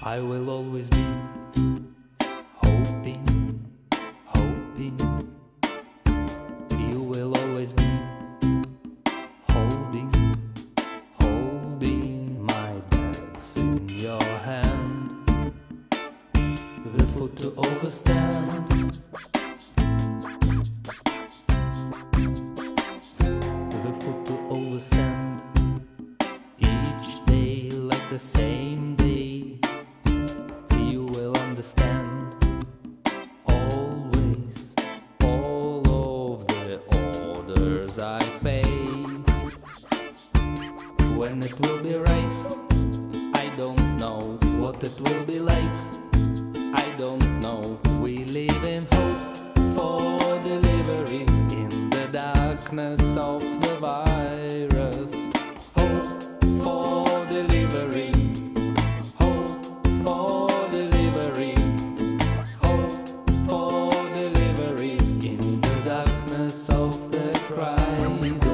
I will always be hoping, hoping. You will always be holding, holding my bags in your hand. The foot to overstand, the foot to overstand. Each day like the same day, you will understand. Always, all of the orders I pay. When it will be right, I don't know. What it will be like, I don't know. We live in hope for delivery in the darkness of the virus. Hope for delivery. Hope for delivery in the darkness of the crisis.